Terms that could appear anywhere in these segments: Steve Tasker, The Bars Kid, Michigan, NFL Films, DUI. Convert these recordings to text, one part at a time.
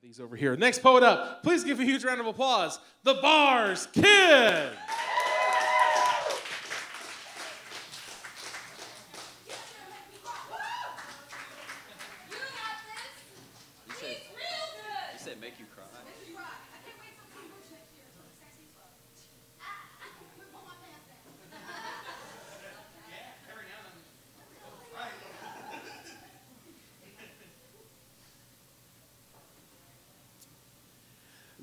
have these over here. Next poet up, please give a huge round of applause, The Bars Kid.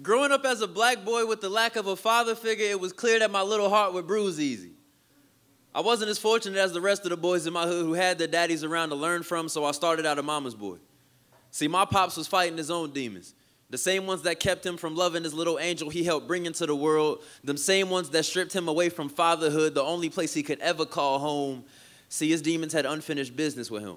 Growing up as a black boy with the lack of a father figure, it was clear that my little heart would bruise easy. I wasn't as fortunate as the rest of the boys in my hood who had their daddies around to learn from, so I started out a mama's boy. See, my pops was fighting his own demons, the same ones that kept him from loving this little angel he helped bring into the world, them same ones that stripped him away from fatherhood, the only place he could ever call home. See, his demons had unfinished business with him.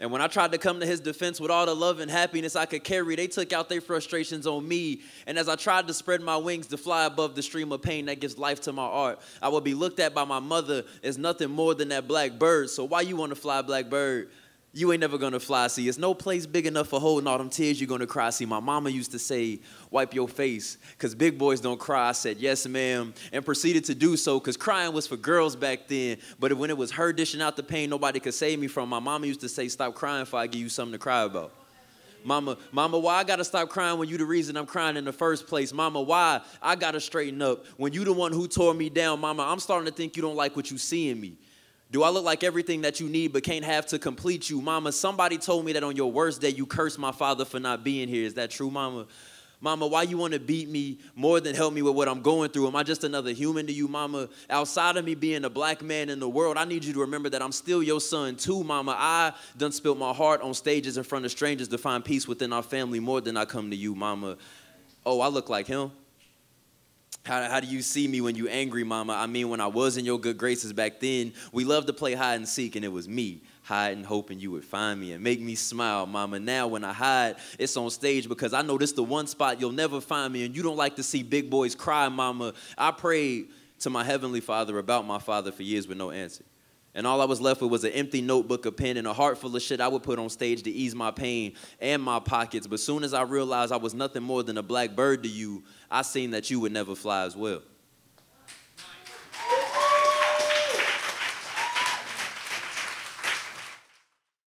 And when I tried to come to his defense with all the love and happiness I could carry, they took out their frustrations on me. And as I tried to spread my wings to fly above the stream of pain that gives life to my art, I would be looked at by my mother as nothing more than that black bird. So why you want to fly, black bird? You ain't never going to fly. See, it's no place big enough for holding all them tears you're going to cry. See, my mama used to say, wipe your face, because big boys don't cry. I said, yes, ma'am, and proceeded to do so, because crying was for girls back then. But when it was her dishing out the pain nobody could save me from, my mama used to say, stop crying before I give you something to cry about. Mama, why I gotta stop crying when you the reason I'm crying in the first place? Mama, why I gotta straighten up when you the one who tore me down? Mama, I'm starting to think you don't like what you see in me. Do I look like everything that you need but can't have to complete you? Mama, somebody told me that on your worst day you cursed my father for not being here. Is that true, Mama? Mama, why you want to beat me more than help me with what I'm going through? Am I just another human to you, Mama? Outside of me being a black man in the world, I need you to remember that I'm still your son too, Mama. I done spilled my heart on stages in front of strangers to find peace within our family more than I come to you, Mama. Oh, I look like him? How do you see me when you angry, Mama? I mean, when I was in your good graces back then, we loved to play hide and seek, and it was me hiding, hoping you would find me and make me smile, Mama. Now when I hide, it's on stage because I know this the one spot you'll never find me, and you don't like to see big boys cry, Mama. I prayed to my heavenly father about my father for years with no answer. And all I was left with was an empty notebook, a pen, and a heart full of shit I would put on stage to ease my pain and my pockets. But soon as I realized I was nothing more than a black bird to you, I seen that you would never fly as well.